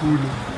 culo.